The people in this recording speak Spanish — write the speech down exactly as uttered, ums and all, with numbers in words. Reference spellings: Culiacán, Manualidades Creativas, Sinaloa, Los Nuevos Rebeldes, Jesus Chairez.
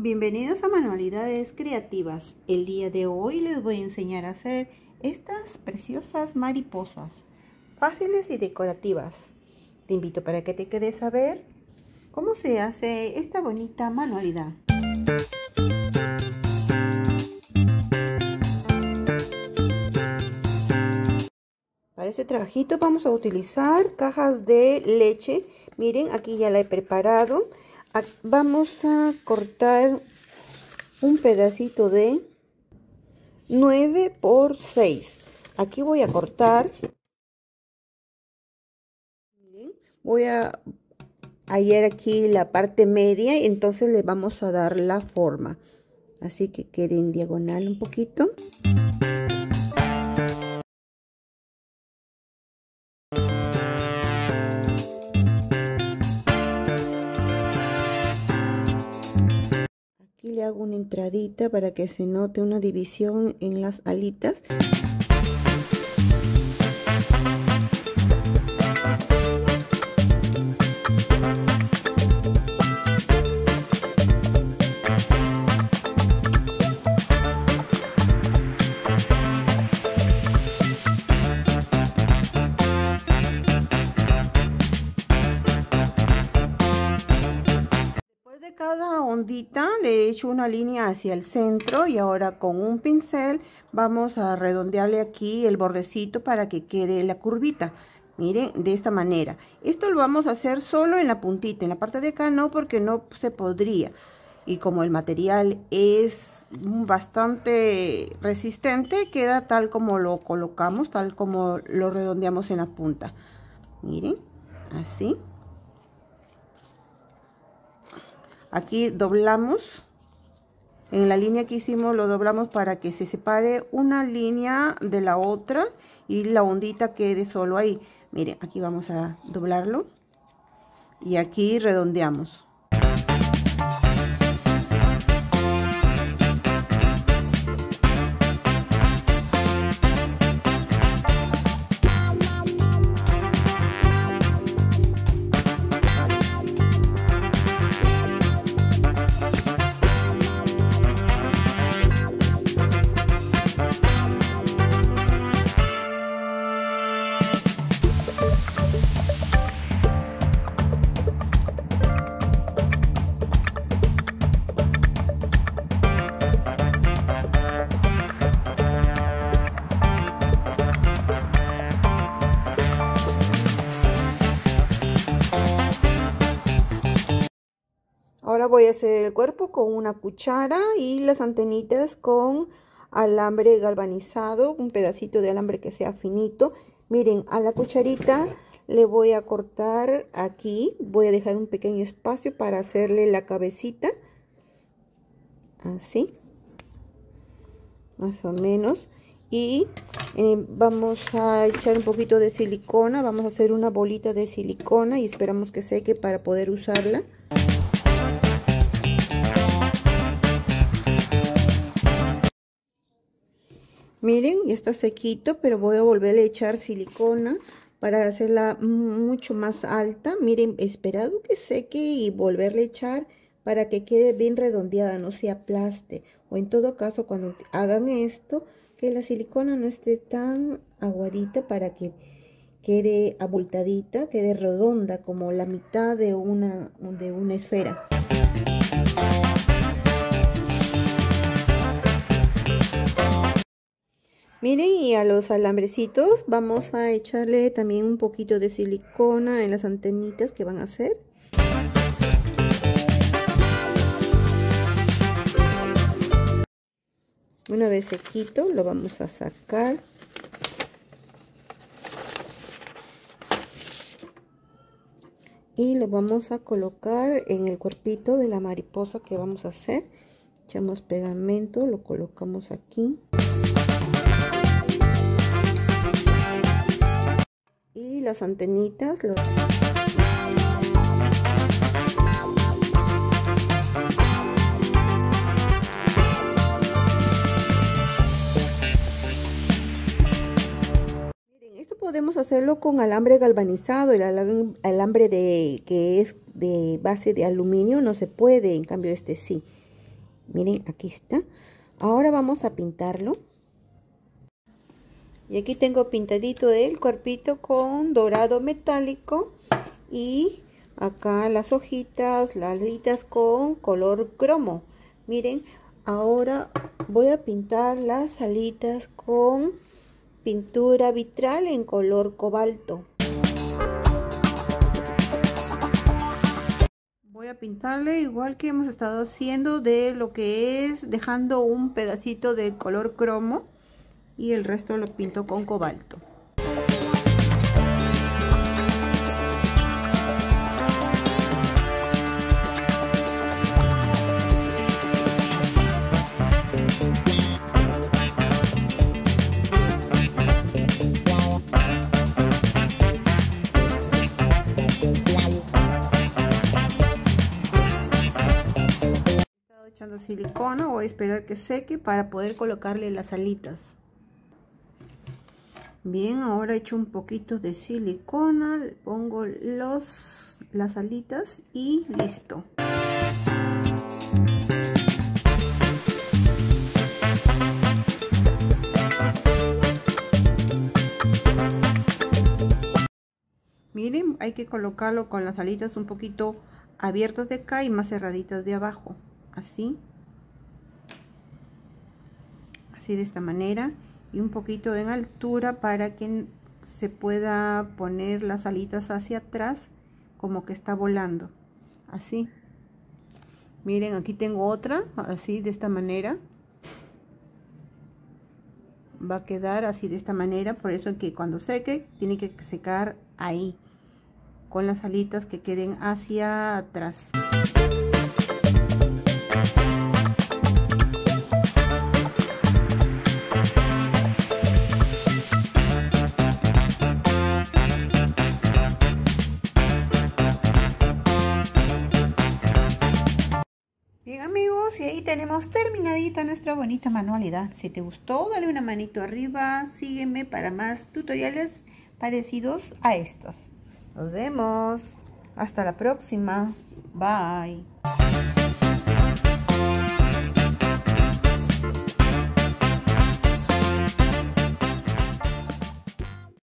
Bienvenidos a Manualidades Creativas. El día de hoy les voy a enseñar a hacer estas preciosas mariposas, fáciles y decorativas. Te invito para que te quedes a ver cómo se hace esta bonita manualidad. Para este trabajito vamos a utilizar cajas de leche. Miren, aquí ya la he preparado. Vamos a cortar un pedacito de nueve por seis. Aquí voy a cortar. Voy a hallar aquí la parte media, entonces le vamos a dar la forma. Así que quede en diagonal un poquito. Le hago una entradita para que se note una división en las alitas. Cada ondita le he hecho una línea hacia el centro y ahora con un pincel vamos a redondearle aquí el bordecito para que quede la curvita. Miren, de esta manera. Esto lo vamos a hacer solo en la puntita, en la parte de acá no, porque no se podría. Y como el material es bastante resistente, queda tal como lo colocamos, tal como lo redondeamos en la punta. Miren, así. Aquí doblamos, en la línea que hicimos lo doblamos para que se separe una línea de la otra y la ondita quede solo ahí. Miren, aquí vamos a doblarlo y aquí redondeamos. Ahora voy a hacer el cuerpo con una cuchara y las antenitas con alambre galvanizado, un pedacito de alambre que sea finito. Miren, a la cucharita le voy a cortar aquí, voy a dejar un pequeño espacio para hacerle la cabecita, así, más o menos. Y eh, vamos a echar un poquito de silicona, vamos a hacer una bolita de silicona y esperamos que seque para poder usarla. Miren, ya está sequito, pero voy a volver a echar silicona para hacerla mucho más alta. Miren, esperado que seque y volverle a echar para que quede bien redondeada, no se aplaste. O en todo caso, cuando hagan esto, que la silicona no esté tan aguadita para que quede abultadita, quede redonda como la mitad de una, de una esfera. Miren, y a los alambrecitos vamos a echarle también un poquito de silicona en las antenitas que van a hacer. Una vez sequito lo vamos a sacar. Y lo vamos a colocar en el cuerpito de la mariposa que vamos a hacer. Echamos pegamento, lo colocamos aquí. Y las antenitas los... Miren, esto podemos hacerlo con alambre galvanizado. El alam alambre de que es de base de aluminio no se puede, en cambio este sí. Miren, aquí está. Ahora vamos a pintarlo. Y aquí tengo pintadito el cuerpito con dorado metálico. Y acá las hojitas, las alitas con color cromo. Miren, ahora voy a pintar las alitas con pintura vitral en color cobalto. Voy a pintarle igual que hemos estado haciendo, de lo que es dejando un pedacito de color cromo y el resto lo pinto con cobalto. Echando silicona, voy a esperar que seque para poder colocarle las alitas. Bien, ahora echo un poquito de silicona, pongo los, las alitas y listo. Miren, hay que colocarlo con las alitas un poquito abiertas de acá y más cerraditas de abajo. Así, así de esta manera, y un poquito en altura para que se pueda poner las alitas hacia atrás, como que está volando. Así, miren, aquí tengo otra, así de esta manera va a quedar, así de esta manera. Por eso que cuando seque tiene que secar ahí, con las alitas que queden hacia atrás. Y ahí tenemos terminadita nuestra bonita manualidad. Si te gustó, dale una manito arriba, sígueme para más tutoriales parecidos a estos. Nos vemos, hasta la próxima, bye.